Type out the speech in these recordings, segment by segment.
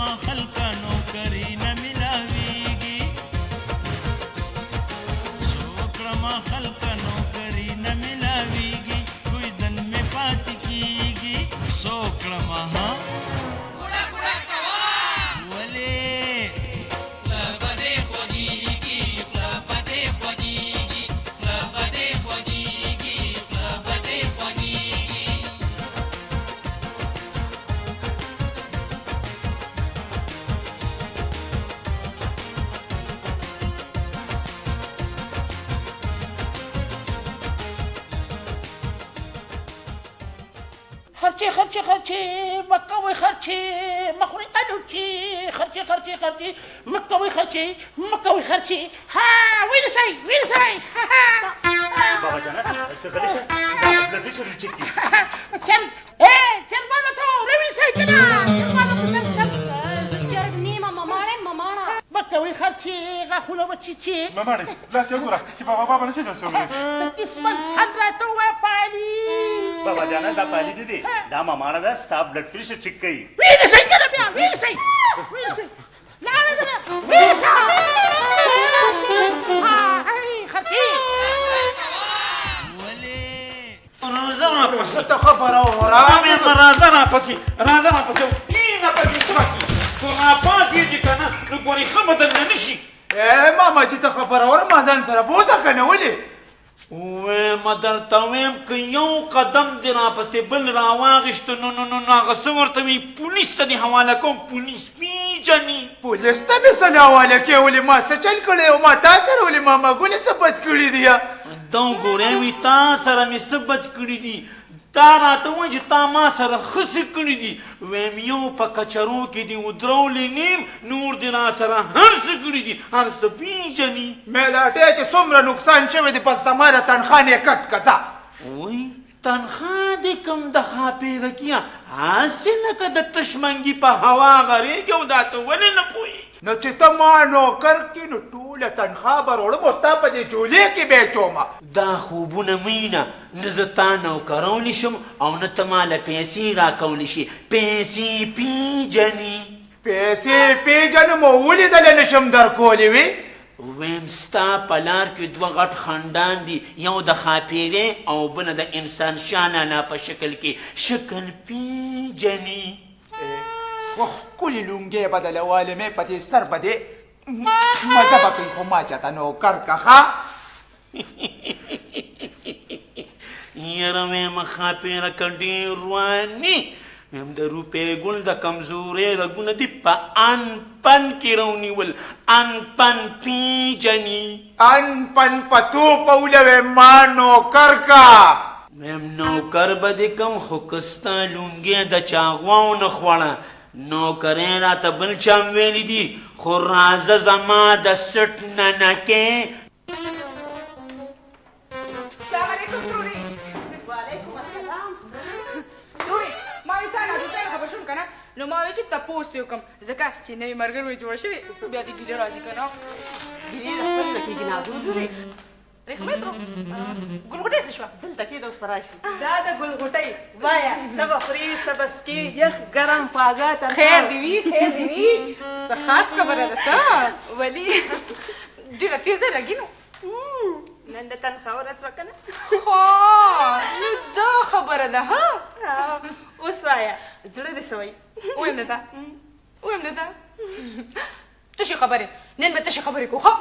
ما خلقا نوکری نمیلاویگی سوکر ما خلقا نوکری نمیلاویگی کوئی دن میں پاتی کیگی سوکر ما ہاں کڑا کڑا کوا ولی خلاب دے خوگیگی خلاب دے خوگیگی خلاب دے خوگیگی خلاب دے خوگیگی خرچی خرچی خرچی مکوی خرچی مخوری آلوچی خرچی خرچی خرچی مکوی خرچی مکوی خرچی ها ویلسای ویلسای ها ها بابا جانا تقلیش تقلیش ریچکی چل چل بابا تو ویلسای جانا بابا تو چل چل زیاد نیم مامانه مامانا مکوی خرچی غاخونه بچیچی مامانه لاش یکورا چی بابا بابا نشید رسولی اسمت حضرت و پالی بابا जाना दा पाली दे दे दा मामाना दा स्टाफ ब्लड फिश चिक गई वीर सही करा भैया वीर सही लाने दे वीर सही हाय खर्ची बोले राजा पस तो खबर हो राजा ना पस ये ना पस तो ना पास ये दिखाना तो कोई खबर ना निशी ए मामा जी तो खबर हो मजान सर बोझा कने ओले وما دلتوم کنیو قدم دینا پسی بل راواغشت نو آغسورتمی پولیس تا دی حوالا کم پولیس می جانی پولیس تا بسن حوالا که اولی ما سچل کرده و ما تاثر اولی ماما گولی ثبت کردی دیا دو گوره وی تاثر می ثبت کردی تارا تا وجه تا ما سر خسر کردی ویمیو پا کچرو که دی و درو لینیم نور دینا سر هرس کردی هرس بی جانی میلاته چه سمر نقصان شوی دی پس زمار تنخانه کت کسا وی تنخان دی کم دخا پیره کیا آسی نکه دا تشمنگی پا هوا غره گو دا تا ولی نپوی نو چه تا ما نوکر که نو طول تنخواه برورم استا پا دی جولیه که بیچو ما دا خوبونه مینه نزتا نوکرونی شم او نتمال پیسی را کولی شی پیسی پی جنی پیسی پی جنی مولی دل نشم در کولی وی ویم ستا پلار که دو غط خاندان دی یو دا خاپیره او بنا دا انسان شانانا پا شکل که شکل پی جنی کلی لونگی بدل والمی پتی سر بدی مذبا کن خو ما چاہتا نو کر کخا یرمی مخاپی رکندی روانی میم در روپے گل دا کمزوری رگون دی پا انپن کی رونی ول انپن پی جنی انپن پتو پولوی ما نو کر کا میم نو کر بدی کم خوکستا لونگی دا چاغواو نخوانا نوکرین را تا بلچم ویلی دی خورازه زما دا سٹ ننکه سلام علیکم دوری وعلیکم السلام دوری ماوی سانا دوتای خبشون کنه نو ماوی چی تا پوستیو کم زکا چی نوی مرگر وی جوڑ شوی بیادی گیلی رازی کنه گیلی رفت رکی گی نازم دوری ریخمه تو گلگوٹی سشوا دلتا که دوست براشی دادا گلگوٹی بایا سبا خوری سبا سکی یخ گرم پاگا تنها خیر دیوی سخاص خبره دستا ولی دیو تیزه لگی نو نن د تنخواه رس وکنه خواه نو دا خبره ده ها اوس وایا زړه دې سوی اویم نتا تشی خبره نن به تشی خبره کو خواه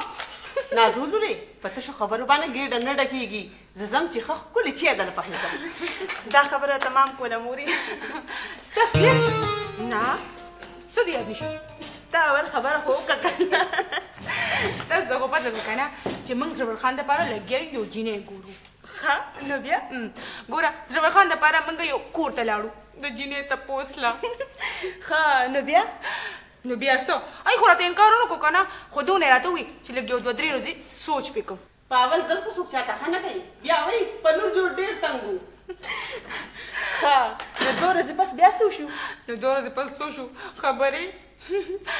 نازول لري په تاسو خبرو باندې ګډه نه ډکیږي ززم چې خخ کول چی ده نه پخېږي دا خبره تمام کوله موري ستاسو نه سدي نشي دا ور خبره خو وکړه تاسو خو پاتې وکنه چې موږ زرور خان د پاره لګي یو جینې ګورو ها نو بیا ګوره زرور خان د پاره موږ یو کور ته لاړو د جینې ته پوسلا ها نو بیا نو بیا سو ای خو راته انکار نه کو کنه خو دونه راته وی چې لږ یو دوه درې ورځې سوچ پې کوم په اول ځل خو څوک چاته ښه نه کوي بیا وایي په نور جوړ ډېر تنګ وو ښه نو دوه ورځې بس بیا څه وشو نو دوه ورځې پس څه وشو خبرې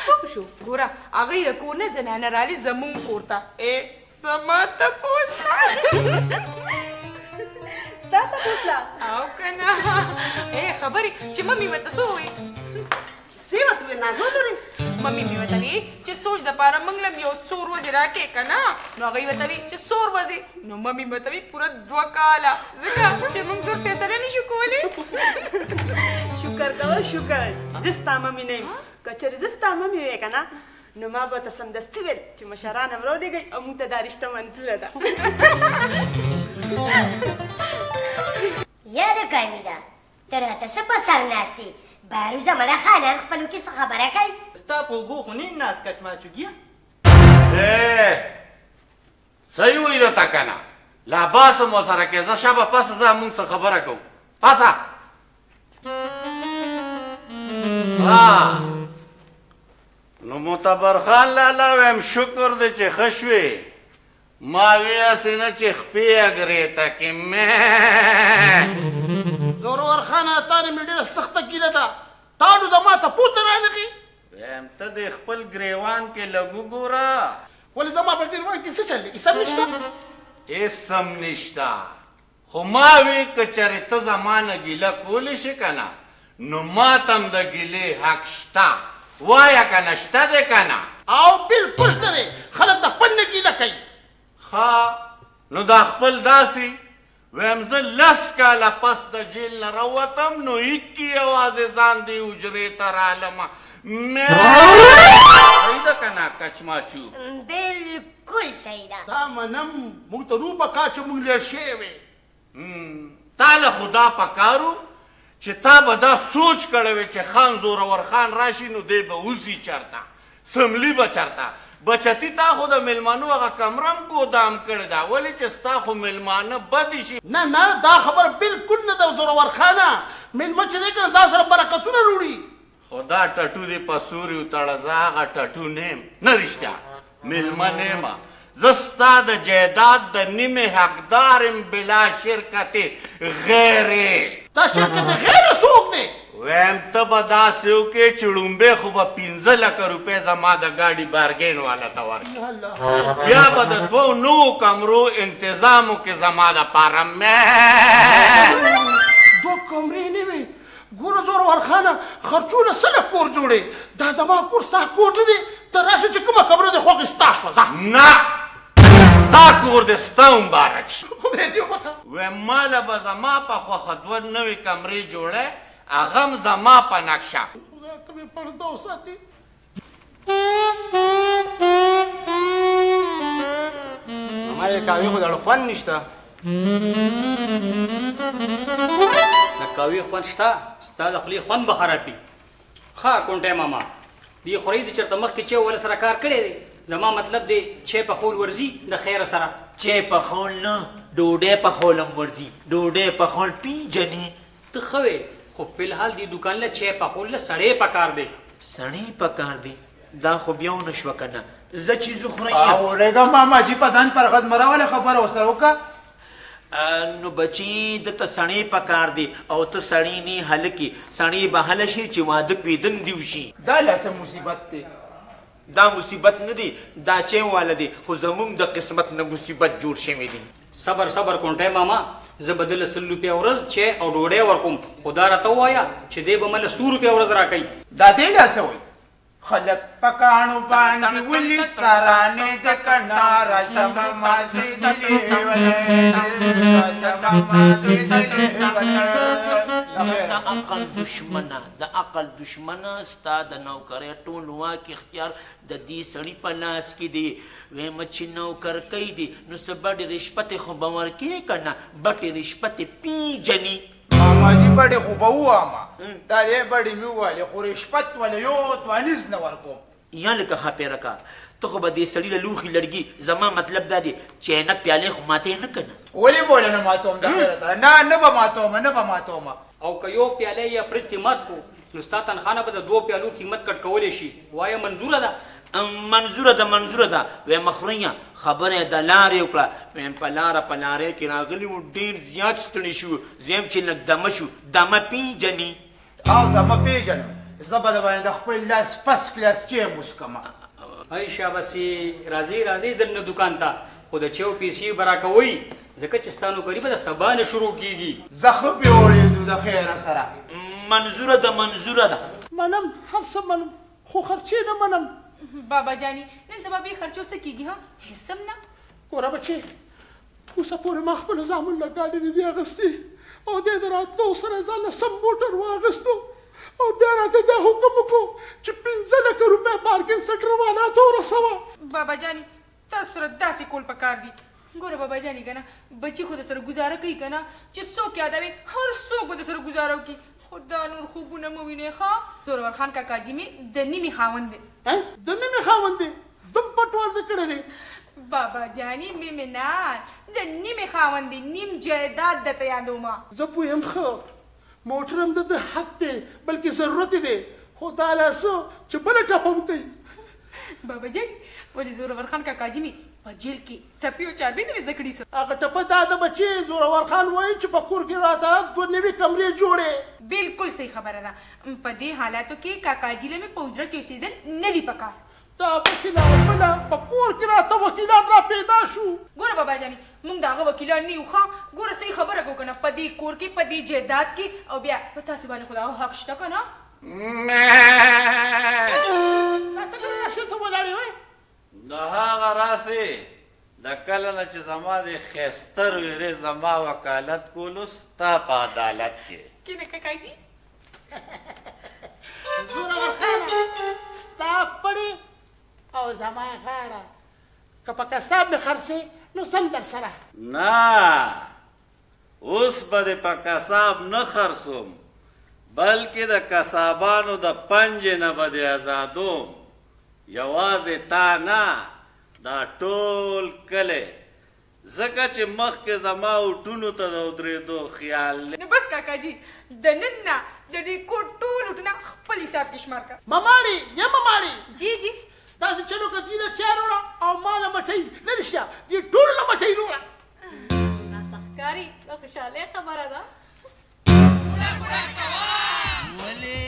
څه وشو ګوره هغوی د کور نه زنانه رالي زموږ کور ته ای زما تپوس ستا تپوس لا او که نه ای خبرې چې ممې مې ته څه ووایي څه یې ورته وویل zonuri? Mami mi-a vătăvit ce soci de pară mânglam eu sorbozi rache, că na? Nu a găi vătăvit ce sorbozi? Nu mami mi-a vătăvit pura doua cala. Zica, ce mângzor fesele ni șucole? Șucar că o șucar. Zista mami ne-i. Că ce rezista mami e, că na? Nu mă bătă să-mi dă stivel, ci mă șarană vreo de găi, am multe dariște mănzură, da. يا رقايمينا ترى تسبسر ناسي باروزا ملا خانا نخبلو كيس خبرك استابو غوخني الناس كتما تشجيا ايه سيو اذا تكنا لا باس مو سرك اذا شبا باس ذا مون خبركو باسا نو متبر خان لا لا هم شکر دې چې خشوي ماویا سینه چې خپې اگریته کې مې ضرور خانه تارې مې ډېره سخته ګیله ده تاډو د ما ته پوته رانغي ویم ته د خپل ګریوان کې لګو ګوره ولې زما په ګریوان کې څه چل دي سم نشته اسم نشته خو ما وی که چېرې ته زما نه ګیله کولی شي که نه نو ما ته هم د ګیلې حق شته وایه که نه شته دی که نه او بالکل شته دی خلک د خپل نه ګیله کوي ها نو دا خپل داسي ویم زه لس کاله پس د جیل نه راوتم نو هیکي یوازې ځان دې حجرې ته رالمه صحیح ده که نه کچماچو بالکل صحیح ده دا منم موږ ته نو پکار چې موږ لېر شوي وې تا له خو دا پکار و چې تا به دا سوچ کړی وې چې خان زورور خان راشي نو دی به اوسي چرته سملي به چرته بچتی تا خو د ملمانو هغه کمرم ګودام کړی دا ولې چې ستا خو ملمانه بدې شي نه نه دا خبر بالکل نه ده زورور خانه مېلمه چې دی که نه ځان سره برکتونه وړي خو دا ټټو دې په سوري وتړه زه هغه ټټو نه یم نه رښتیا مېلمه نه یمه زه ستا د جایداد د نیمې حقدار یم بلا شرکتې غیرې دا شرکت غیرې څوک دی ویم ته به داسې وکړې چې ړومبې خو به 15 لکه روپۍ زما د ګاډي بارګین والا ته ورکړې بیا به د 2 نوو کمرو انتظام وکړې زما دپاره مې 2 کمرې نه وې ګوره زورور خانه خرڅونه څله کور جوړې دا زما کور ستا کوټه دی ته راشه چې کومه کمره دې خوښې ستا شوه ځه نه ستا کور دې ستا مبارک شي خدای دې وبخښه ویم ما له به زما په خوښه 2 نوې کمرې جوړې اغم زما په نقشه خدای ته مې پرده وساتي زما د قهوې خو دړو خوند نشته د قهوې خوند شته ستا د خولې خوند به خرابي ښه کونټی ماما دې خورۍ دې چېرته مخکې چې ول سره کار کړی دی زما مطلب دی چې په خول ورځي د خیره سره چې په خول نه ډوډۍ په خول هم ورځي ډوډۍ په خول پیژنې ته ښه خو فی الحال دی دکان له 6 پخول سړې پکار دی سړې پکار دی دا خو بیا ونه شوه که نه زه چې زه خورم اورېږه ماما جي په ځان پرغز مه راولې خبره ورسره وکړه نو بچي ده ته سړې پکار دی او ته سړې نه هلکې سړې به هله شي چې واده کوېدن دې وشي دا لاسه مصیبت دی دا مصیبت نه دی دا چین واله دی خو زموږ د قسمت نه مصیبت جوړ شوی دی صبر صبر کونټی ماما زه به دله 100 روپۍ ورځ چې او ډوډۍ ورکوم خو دا راته ووایه چې دی به مله 100 روپۍ ورځ راکوي دا دی لاسه وایي خلک په کاڼو باندې ولي سرانې د کناره د عقل دشمنه د عقل دشمنه ستا د نوکرۍ ټول واک اختیار د دې سړي په لاس کې دی ویمه چې نوکر کوي دی نو څه بډې رشپتې خو به ورکې که نه بټې رشپتې پیژني ماما جی بڑی خوبه ووامه دا دی بډې مې وویلې خو رشپت ولې یو توانیز نه ورکوم یا لکه خاپېره کا ته خو به دې سړي له لوښي لرګي زما مطلب دا دی چینک پیالې خو ماتې نه که نه ولې بوله نه ماتوم د خیره سره نه نه به ماتومه نه به ماتومه او که یو پیالی یا فرج کې مات کړو نو ستا تنخوا نه به د 2 پیالو قیمت کټ کولی شي وایه منظوره ده منظوره ده منظوره ده ویمه خورۍ خبره یې د لارې وکړه ویم په لاره په لارې کې راغلي وو ډېر زیات ستړي شو زه یم چې لږ دمه شو دمه پیژنې او دمه پیژنم زه به د باندې د خپل لاس پس پلاستي هم وسکمه ای شاباسي راځئ راځئ درنه دوکان ته خو د چیو پیسې به راکوئ ځکه چې ستا نوکري به د سبا نه شروع کېږي زه ښه پې اورېدو د خیره سره منظوره ده منظوره ده منم هر څه منم خو خرچه نه منم بابا جانی نن سبا به خرچو سکیږي ها هیڅم نه ګوره بچي اوسه پورې ما خپل زامن له ګاډي نه دي اغستي او دې د راتلو سره ځان له سم موټر واغستو او بیا راته دا حکم وکړو چې 15 لکه روپۍ پارکینګ سټ روانات ورسوه بابا جاني تاسو سره داسې کول پکار دي ګوره بابا جانې که نه بچي خو د سره ګزاره کوي که نه چې څوک یادوي هر څوک به د سره ګزاره وکړي خو دا نور خوبونه مه وینې ښه زورور خان کاکا جیمي د نیمې خاوند دی د میمې خاوند دی دم پټوال ده کړی دی بابا جانې میمې نه د نیمې خاوند دی نیم جایداد درته یادومه زه پوهیم ښه موټر هم د ده حق دی بلکې ضرورت یې دی خو دا لاسه چې بله ټاپه وکوي بابا جانې ولې زورور خان کاکا جیمي په جیل کې ټپي او چاربي نوې زده کړي څه هغه ټپه دا ده بچې زورور خان وایي چې په کور کې راته دوه نوې کمرې جوړې بلکل صحیح خبره ده په دې حالاتو کې کاکا جیله مې په حجره کې اوسېدل نه دي پکار دا وکیلانونه په کور کې راته وکیلان را پیدا شو ګوره بابا جانې موږ د هغه وکیلان نه یو ښه ګوره صحیح خبره کو که نه په دې کور کې په دې جایداد کې او بیا په تاسې باندې خو د هغه حق شته که نه راته ګوره راشي ته ولاړې وایي د هغه راسې د کله نه چې زما د ښایسته ورېرې زما وکالت کولو ستا په عدالت کې کینه کاکاجي زورور خانه ستا پړې او زما غاړه که په کساب مې خرڅې نو سم درسره نه اوس به دې په کساب نه خرڅوم بلکې د کسابانو د پنجې نه به دې ازادوم یوازې تا نه دا ټول کلی ځکه چې مخکې زما اوټونو ته د ودرېدو خیال دی نو بس کاکاجي د نن نه د دې کور ټول اوټونه خپل حساب کې شمار کړه مماړې یا مماړې جي جي دا د چلو کتي نه چای راوړه او ما له مچۍ لرې شه دې ټول له مچۍ راوړه راته ښکاري دا خوشحالۍ خبره ده کوړه کوړه کوه ولې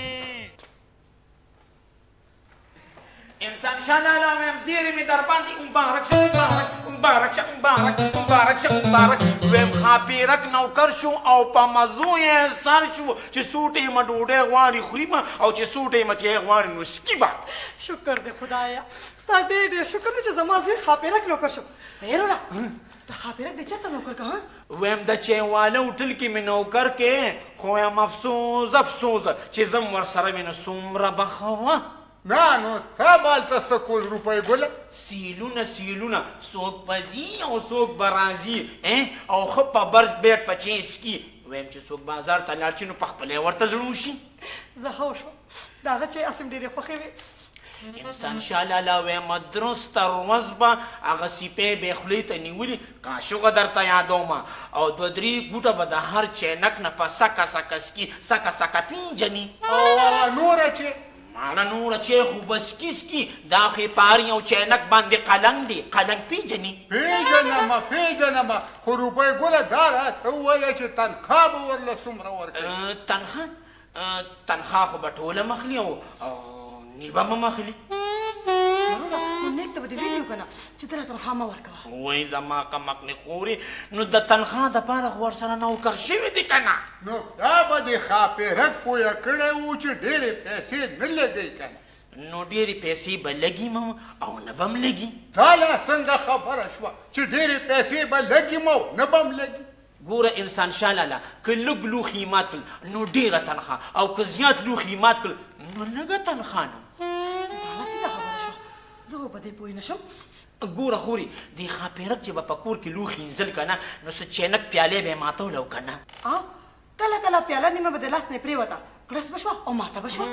انسان شالالا میم زیر می در بندی مبارک شو مبارک شو مبارک شو مبارک شو مبارک ویم خاپیرک نوکر شو او په مزو یې انسان شو چې سوټې مې ډوډۍ غواړي خوري ما او چې سوټې مې چې غواړي نو سکي با شکر دې خدایا ستا ډېر ډېر شکر دې چې زما زیر خاپیرک نوکر شو هیرولا د خاپیرک دې چېرته نوکر که ویم د چینواله هوټل کې مې نوکر کې خو یم افسوس افسوس چې زم ورسره مې نو څومره بخوه نه نو تا بالته څه کول روپۍ ګله سیلونه سیلونه څوک په ځي او څوک به راځي او ښه په برج بیټ په چینس کې ویم چې څوک بازار ته لاړ شي نو په خپله یې ورته زړه وشي زه ښه وشوم د هغه چای اسم ډېرې خوښې وې انسان شالاله ویمه درسته ورځ به هغه سیپۍ به یې خولې ته نیولې کاشوغه درته یادومه او دوه درې ګوټه به د هر چینک نه په سکه سکه سکي سکه سکه پېژني او هغه نوره چې مالا نوره چې خو بس کس کی دا خپاري او چینک باندې قلنګ دی قلنګ پیژني پیژنمه خو روپۍ ګله دا راته ووایه چې تنخوا به ورله څومره ورکوي تنخوا خو به ټوله مخلي او نیبه به مخلي نیک ته به دې ویلي که نه چې ته راته تنخوا مه ورکوه وایي زما کمقلې خورې نو د تنخوا دپاره خو ورسره نوکر شوي دي که نه نو دا به دې خاپېرک پویه کړی و چې ډېرې پیسې نه لګوي که نه نو ډېرې پیسې به لګي مو او نه به هم لګي دا لا څنګه خبره شوه چې ډېرې پیسې به لګي مو نه به هم لګي ګوره انسان شاه لالا که لږ لوښي مات کړل نو ډېره تنخوا او که زیات لوښي مات کړل نو لږه تنخوا نو زه به دې پوه نه شم ګوره خورې دې خاپېرک چې به په کور کې لوښي انځل که نه نو څه چینک پیالې به یې ماتوله او که نه کله کله پیاله نیمه به د لاس نه یې پرېوته کړس به شوه او ماته به شوه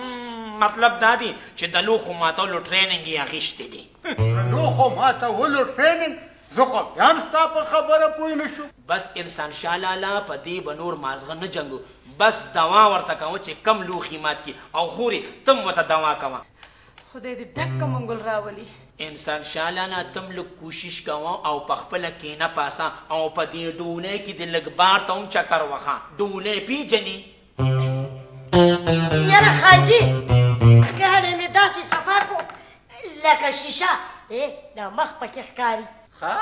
مطلب دا دی چې د لوښو ماتولو ټریننګ یې اخیستی دی د لوښو ماتولو ټریننګ زه خو بیا هم ستا په خبره پوه نه شوم بس انسان شاه لالا په دې به نور مازغه نه جنګو بس دوا ورته کوه چې کم لوښي مات کړي او خورې تم ورته دوا کوه خدای دې ډکه منګل راولي انسان شاه لالا تم لږ کوشش کوه او په خپله کینه پاسه او په دې ډولۍ کې دې لږ بار ته هم چکر وخه ډولۍ پیژنې یاره خاجي ګاډی مې داسې صفا کو لکه شیشه دا مخ پکې ښکاري ښه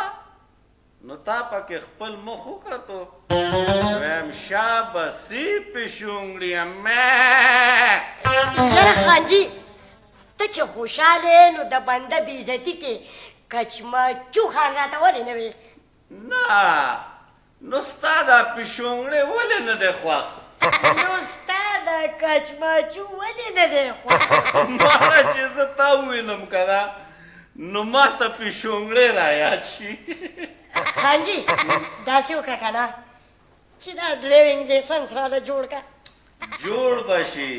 نو تا پکې خپل مخ وکتو ویم شابه سي پې شونګړي یاره خاجي ته چې خوشاله نو د بنده بې عزتي کې کچما چوخان راته ولې نه وي؟ نه نو ستا دا پیشونګړی ولې نه دی خوښ؟ نو ستا دا کچماچو ولې نه دی خوښ؟ ماړه چې زه تا وویلم که نه نو ما ته پیشونګړی رایاد شي. خانجي داسې وکړه که نه چې دا ډریونګ لیسنس راله جوړ کړه. جوړ به شي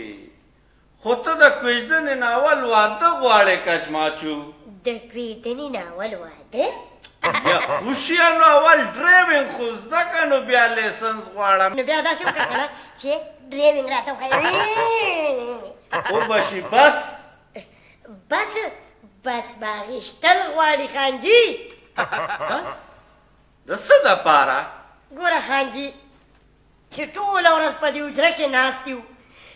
خو ته د کوژدنې نه اول واده غواړې کچماچو؟ د کوژدنې نه اول واده؟ یا خوشیه نو اول ډریونګ خو زده که نو بیا لیسنس غواړم. نو بیا داسې وکړه که نه چې ډریونګ راته وښیې. وبهشي بس؟ بس بس به اخیستل غواړي خانجي. بس؟ د څه دپاره؟ ګوره خانجي چې ټوله ورځ په دې حجره کې ناست یو،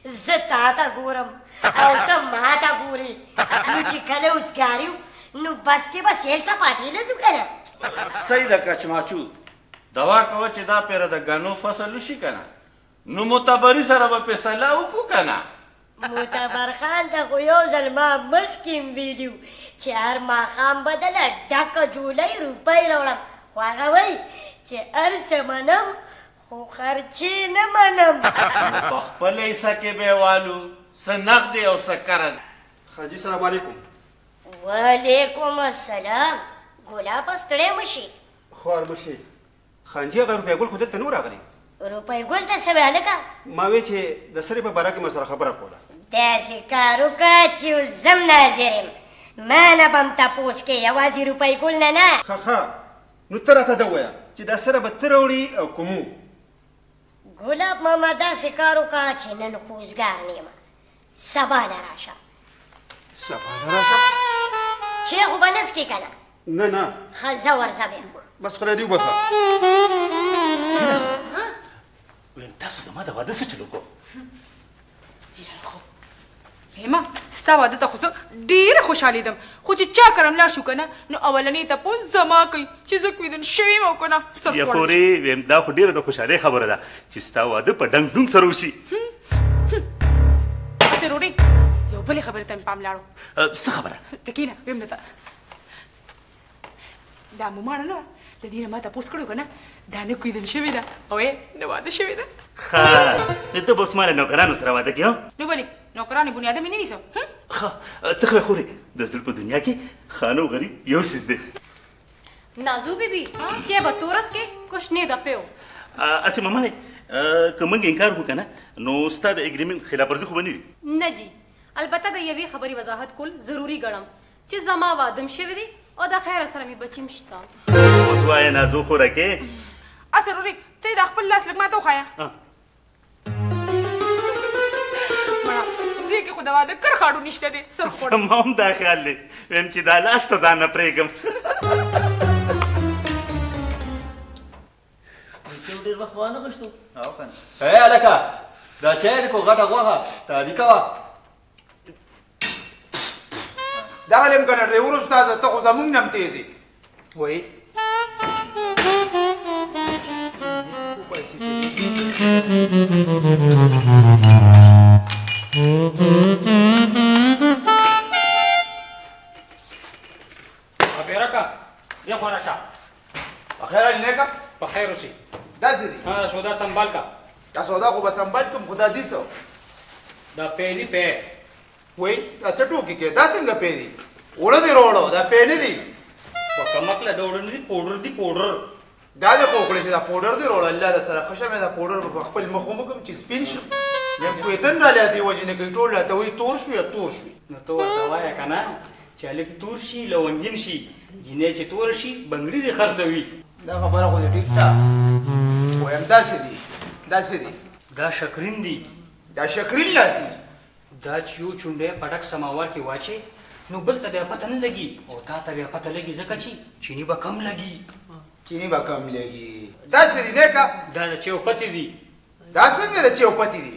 زه تا ته ګورم او ته ما ته ګورې، نو چې کله اوزګار یو نو بس کې به سیل سپاتې نه ځو که نه؟ صحیح ده کچماچو، دوا کوه چې دا پیره د ګنو فصل وشي که نه نو معتبري سره به فیصله وکړو که نه؟ معتبر خان ته خو یو ځل ما مخکې هم ویلي وو چې هر ماښام به دله ډکه جولۍ روپۍ راوړم، خو هغه وایي چې هر څه منم خو خرچې نه منم. په خپل حصه کې به یې والو، څه نغدې او څه قرض. خاجي سلام علیکم. وعلیکم السلام. ګلابه ستړی مه شي. خوار مه شي. خانجي هغه روپیه ګل خو دلته نه و راغلی. روپیه ګل ته څه وی هلکه؟ ما وی چې د سرې په باره کې ما سره خبره کوله. داسې کار وکړه چې زه هم ناظر یم، ما نه به هم تپوس کې، یوازې روپیه ګل نه نه. ښه نو ته راته ده ووایه چې دا سره به ته راوړې او که مو؟ ګلاب ماما داسې کار وکړه چې نن خو اوزګار نه یم، سبا له راشه. سبا له راشه؟ چې خو به نه څکې که نه؟ نه نه. ښه زه ورځه ویم. بس خدای دې وبخه. ویم تاسو زما د واده څه چل وکړو؟ یاره خو هیمه ستا واده ته خو زه ډېره خوشحالېدم، خو چې چا کره ملا شو که نه نو اولنۍ تپوس زما کوي چې زه کویدن شوې یم او که نه. یخورې ویم دا خو ډېره د خوشحالۍ خبره ده چې ستا واده په ډنګ ډونګ سره وشي. هسې روډۍ یو بلې خبرې ته مې پام لاړو. څه خبره؟ ته کښېنه ویم نه ته دا موماڼه نه ده، د دې نه ما تپوس کړی که نه دا نه کویدن شوې ده او یې نه واده شوې ده. ښه نو ته به اوس ما له نوکرانو سره واده کړې؟ نو ولې نوکرانې بنیاده مې نه نیسم. ښه ته خو یې خورې د زړه په دنیا کې خانه او غریب یو څیز دی. نازو بیبي چې به تورس کې کچھ نه ده پیو. اسې ممانۍ که موږ انکار کړو که نه نو ستا د اګریمنټ خلاف ورزي خو به نه وي؟ نه جي، البته د یوې خبرې وضاحت کول ضروري ګڼم چې زما واده م شوی دی او د خیره سره مې بچي م شته. اوس وایه نازو خورکې. اسې رورې ته دا خپل لاس لږ ماته وښایه. خو د واده کرخاړو نشته دی سر خوړ. زما هم دا خیال دی، ویم چې دا لاس ته ځان نه پرېږدم. ډېر وخت وانه غوښتو. ای هلکه دا چای دی خو غټه غوښه تادي کوه. دغه لیم که نه ډریور استاده ته خو زموږ نه هم تیز یې. وایي Abiraka, ia cu arașa. Băxeara lineca? Băxearu si. Da zidi. Ha, soda sambalka. Da soda cu basambalkum cu da disau. Da peli pe. Ui, da sătu kike, da singa peli. Uradi rodo, da peli di. Băcamakle, da uradi powder di powder. Da de cocle si da powder di rodo, alla da sara khasha me da powder băxpal mkhumukum ci spin shi. یم کویتن را لیادی وجه نکل تول را توی تورشوی یا تورشوی نتو ورتوایا که نه چې هلک تور شي لونګین شي جینۍ چې توره شي بنګړي دې خرڅوي. دا خبره خو دې ټیک ده، ویم داسې دي داسې دي. دا شکرین دي. دا شکرین لاسي دا چې یو چونډی پټک سماوار کې واچي نو بل ته بیا پته نه لګي او تا ته بیا پته لګي ځکه چې چیني به کم لګي. چیني به کم لګي داسې دي نیکه. دا د چېو پتې دي. دا څنګه د چېو پتې دي؟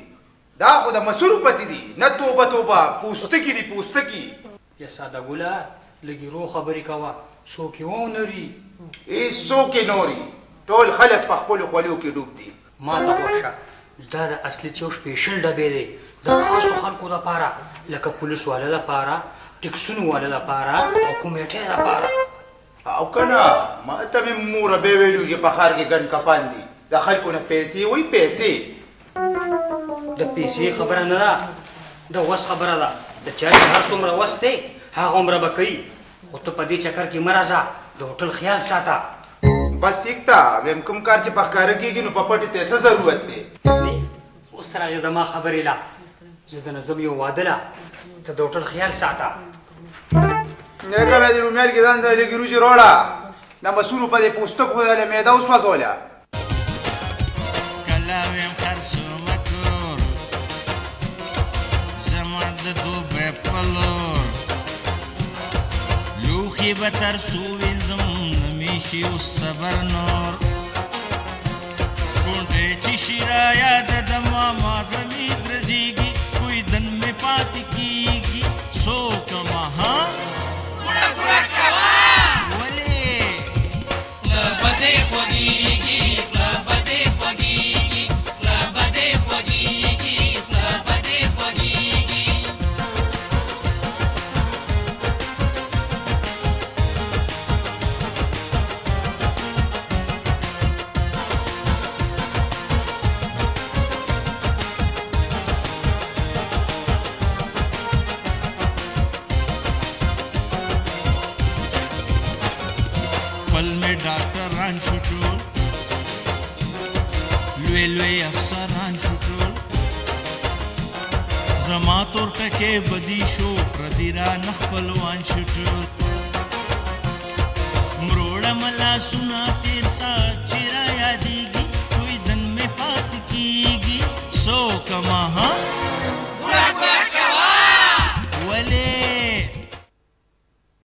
دا خو د مسورو پتې دي. نه توبه توبه پوستکي دي پوستکي. یا ساده ګله لږې رو خبرې کوه، څوک یې ونري. هېڅوک یې نوري، ټول خلک په خپلو خولو کې ډوب دي. ما ته خوښه دا د اصلي چې یو سپیشل ډبې دی د خاصو خلکو لپاره لکه پولیس والا لپاره ټکسونو والا لپاره او کمیټې لپاره او که نه ماته مې موره به ویلو چې په ښار کې ګڼ کفان دي د خلکو نه پیسې وایي پیسې د پیسې خبره نه ده د وس خبره ده د چا چې هر څومره وس دی هغه عمره به کوي خو ته په دې چکر کې مه راځه د هوټل خیال ساته بس ٹھیک تھا ویم کم کار چې پخکار کېږي نو پپټې ته څه ضرورت دی اوس راغې زما خبرې لا زه د نظم یو واده له ته د هوټل خیال ساته نیکه مې د رومیال کې ځان سره لږ روجي راوړه دا مسورو په دې پوستک خویاله معده وسوځوله کله ویم خرڅو مکرور زما د دوبه په لور لوښي به تر څو وینځم și o sabar nor kunde chi shiraya da mama zami razigi koi dan me paati ki so kama ha kuda kuda kawa wale la bade khodi ki la bade khodi ki la bade khodi ki la bade khodi ki ټکه بدی شو پردیرا نخپلوان شټ مروړه ملا سنا تیر سا چیرې یادېږي کوئی دن مې پات کیږي سو کما ها